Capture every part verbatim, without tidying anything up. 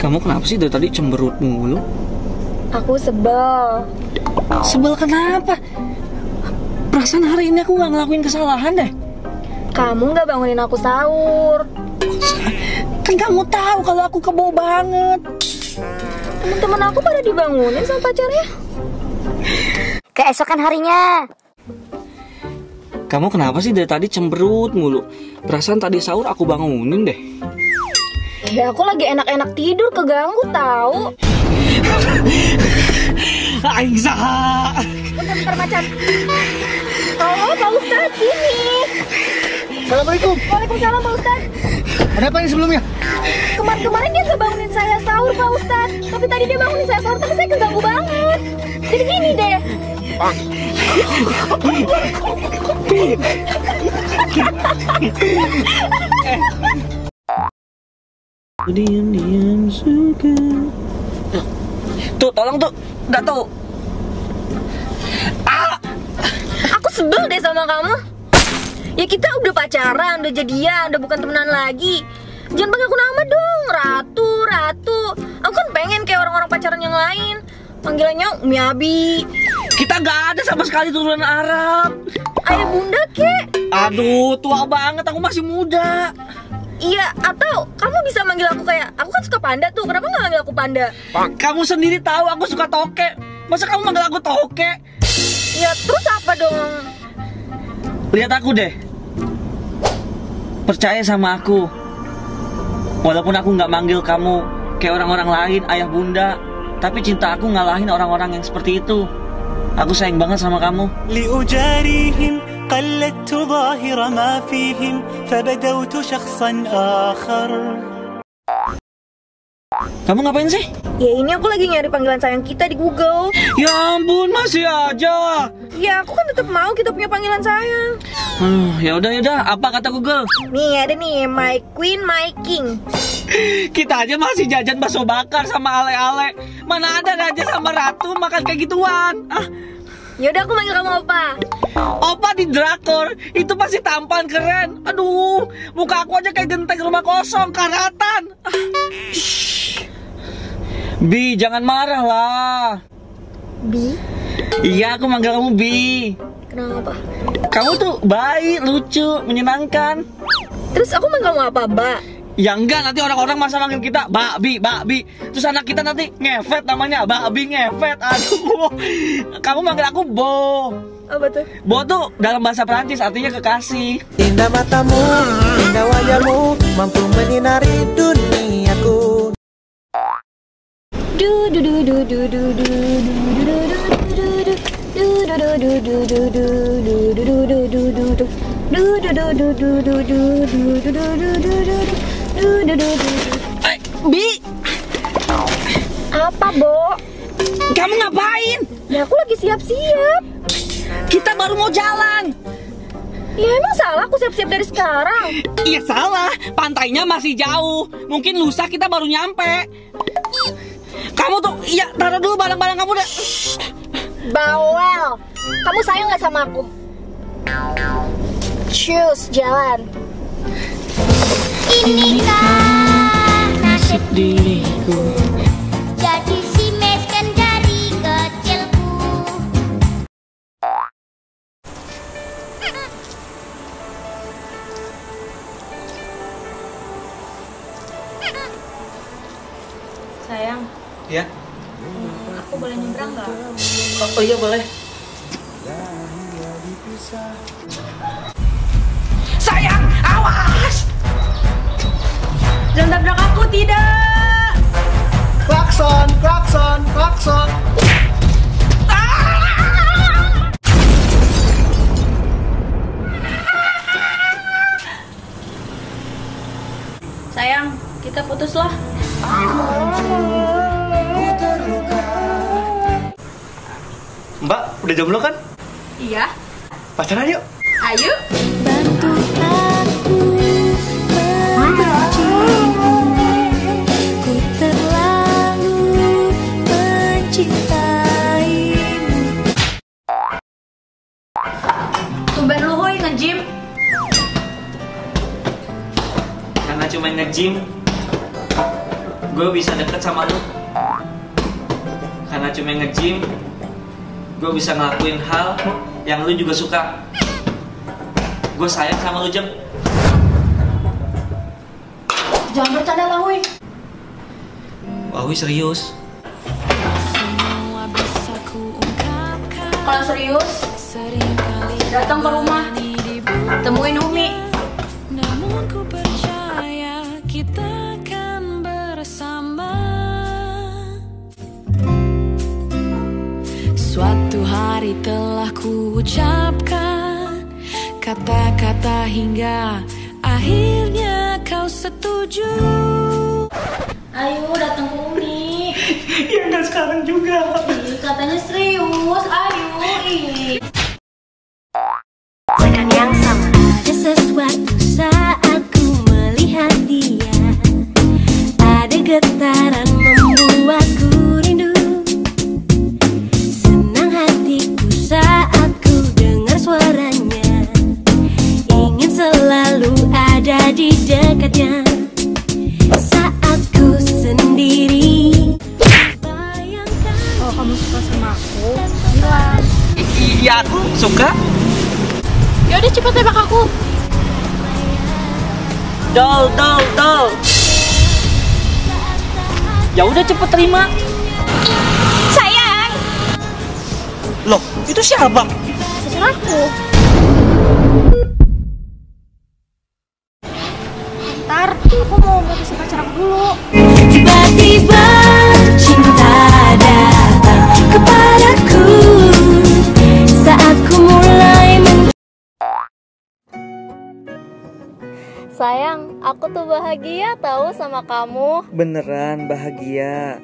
Kamu kenapa sih dari tadi cemberut mulu? Aku sebel. Sebel kenapa? Perasaan hari ini aku nggak ngelakuin kesalahan deh. Kamu nggak bangunin aku sahur. Kan kamu tahu kalau aku kebo banget. Temen-temen aku pada dibangunin sama pacarnya. Keesokan harinya. Kamu kenapa sih dari tadi cemberut mulu? Perasaan tadi sahur aku bangunin deh. Ya aku lagi enak-enak tidur, keganggu tahu. Aiza. Bentar-bentar macan. Halo Pak Ustadz, sini. Assalamualaikum. Waalaikumsalam Pak Ustadz. Ada apa ini sebelumnya? Kemarin-kemarin dia ngebangunin saya sahur Pak Ustadz. Tapi tadi dia bangunin saya sahur, tapi saya keganggu banget. Jadi gini deh. Diam-diam suka. Tuh, tolong tuh, nggak tahu. Ah! Aku sebel deh sama kamu. Ya kita udah pacaran, udah jadian, udah bukan temenan lagi. Jangan panggil aku nama dong, Ratu, Ratu. Aku kan pengen kayak orang-orang pacaran yang lain. Panggilannya Umi Abi. Kita gak ada sama sekali turunan Arab. Ayah bunda kek. Aduh, tua banget, aku masih muda. Iya, atau kamu bisa manggil aku kayak, aku kan suka panda tuh, kenapa nggak manggil aku panda? Kamu sendiri tahu aku suka toke, masa kamu manggil aku toke? Ya terus apa dong? Lihat aku deh, percaya sama aku, walaupun aku nggak manggil kamu kayak orang-orang lain, ayah bunda, tapi cinta aku ngalahin orang-orang yang seperti itu. Aku sayang banget sama kamu. Liujarihim. قلدت ظاهر ما فيهم فبدوت شخصا آخر. Kamu ngapain sih? Ya ini aku lagi nyari panggilan sayang kita di Google. Ya ampun, masih aja. Ya aku kan tetap mau kita punya panggilan sayang. Hmm, ya udah ya udah, apa kata Google? Nih ada nih, my queen, my king. Kita aja masih jajan bakso bakar sama ale-ale. Mana ada raja sama ratu makan kayak gituan. Ah. Yaudah aku manggil kamu Opa. Opa di drakor itu pasti tampan keren. Aduh, muka aku aja kayak genteng rumah kosong, karatan. Bi, jangan marah lah. Bi? Iya, aku manggil kamu Bi. Kenapa? Kamu tuh baik, lucu, menyenangkan. Terus aku manggil kamu apa, Ba? Ya enggak, nanti orang-orang masa manggil kita Babi, Babi. Terus anak kita nanti ngefet namanya, Babi ngefet. Aduh, kamu manggil aku Bo. Apa tuh? Bo tuh dalam bahasa Perancis artinya kekasih. Indah matamu, indah wajahmu, mampu menyinari duniaku. Du du du du du du du du du. Eh, Bi. Apa, Bo? Kamu ngapain? Ya aku lagi siap-siap. Kita baru mau jalan. Ya emang salah aku siap-siap dari sekarang? Iya salah, pantainya masih jauh. Mungkin lusa kita baru nyampe. Kamu tuh, iya taruh dulu barang-barang kamu deh. Bawel, kamu sayang gak sama aku? Cus, jalan. Inikah nasib diriku, jadi si mesken dari kecilku. Sayang. Ya? Aku boleh nyebrang gak? Oh, oh iya boleh. Sayang, awas! Jangan tabrak aku, tidak! Klakson, klakson, klakson! Sayang, kita putuslah. Mbak, udah jomblo kan? Iya. Pacaran yuk! Ayo! Bantu aku. Tumben lu hoi nge-gym. Karena cuma nge-gym. gue bisa deket sama lu karena cuma nge-gym. Gue bisa ngelakuin hal yang lu juga suka. Gue sayang sama lu, Jeng. Jangan bercanda, Wawi. Wawi serius. Kalau serius, datang ke rumah, temuin Umi. Namun ku percaya kita kan bersama. Suatu hari telah ku ucapkan kata-kata hingga akhirnya kau setuju. Ayo datang ke Umi. Ya nggak sekarang juga. Ih, katanya serius. Ayo. Makan yang sama. Ada sesuatu saat ku melihat dia. Ada getaran membuatku rindu. Senang hatiku saat ku dengar suaranya. Ingin selalu ada di dekatnya. Saat ku sendiri. Kalau kamu suka sama aku, bilang. Iya, aku suka. Yaudah cepet tembak aku. Dol, dol, dol. Yaudah cepet terima. Sayang. Loh, itu siapa? Pacar aku. Ntar, aku mau putusin pacar aku dulu. Tiba-tiba cinta datang kepadaku. Sayang, aku tuh bahagia tahu sama kamu. Beneran bahagia.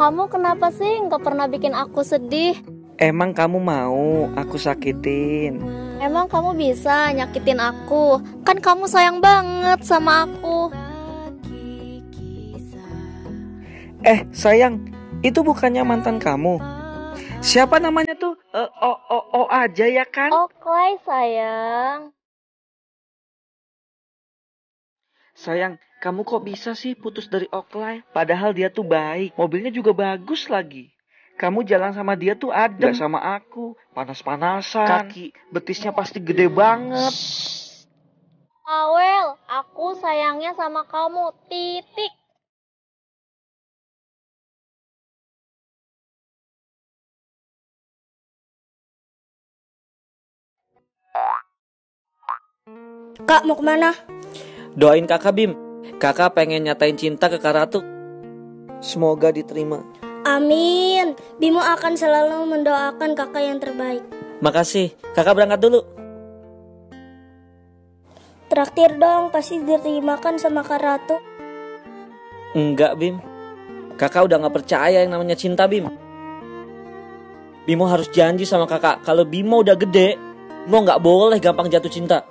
Kamu kenapa sih nggak pernah bikin aku sedih? Emang kamu mau aku sakitin? Emang kamu bisa nyakitin aku? Kan kamu sayang banget sama aku. Eh, sayang, itu bukannya mantan kamu? Siapa namanya tuh? Uh, oh, oh, oh aja ya kan? Oke, sayang. Sayang, kamu kok bisa sih putus dari Oklay? Padahal dia tuh baik, mobilnya juga bagus lagi. Kamu jalan sama dia tuh adem. Gak sama aku, panas-panasan. Kaki betisnya pasti gede banget. Awel, aku sayangnya sama kamu, titik. Kak, mau kemana? Doain kakak, Bim. Kakak pengen nyatain cinta ke Kak Ratu. Semoga diterima. Amin. Bimo akan selalu mendoakan kakak yang terbaik. Makasih. Kakak berangkat dulu. Traktir dong, pasti diterimakan sama Kak Ratu. Enggak, Bim. Kakak udah gak percaya yang namanya cinta, Bim. Bimo harus janji sama kakak. Kalau Bimo udah gede, Bimo gak boleh gampang jatuh cinta.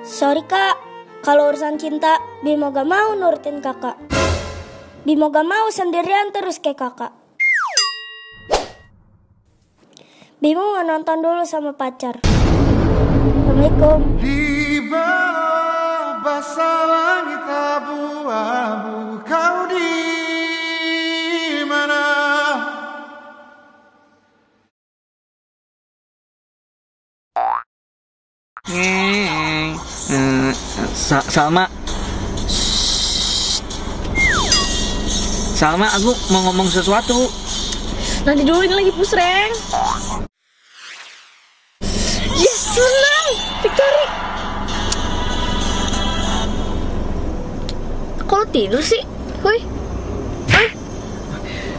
Sorry kak, kalau urusan cinta Bimo gak mau nurutin kakak. Bimo gak mau sendirian terus kayak kakak. Bimo mau nonton dulu sama pacar. Assalamualaikum. Di basah langit abu-abu, kau di mana? Sa Salma Shh. Salma, aku mau ngomong sesuatu. Nanti dulu, ini lagi pusreng. Yes, senang Victory. Kok lo tidur sih? Woi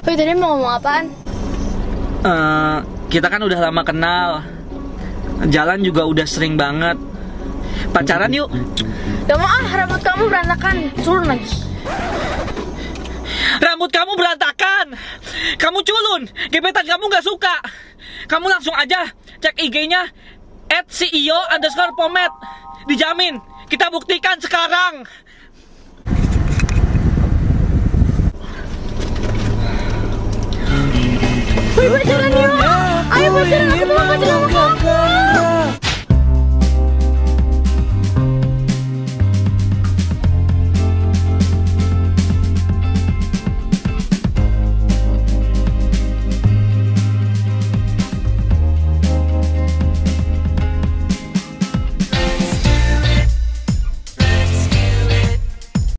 Woi, tadi mau ngomong apaan? Uh, kita kan udah lama kenal. Jalan juga udah sering banget. Pacaran yuk. Ya maaf, rambut kamu berantakan. Culun lagi. Rambut kamu berantakan. Kamu culun. Gebetan kamu gak suka. Kamu langsung aja cek I G-nya et si i o underscore pomet. Dijamin. Kita buktikan sekarang. Wih, pacaran yuk. Ayo pacaran. Aku mau pacaran sama kamu.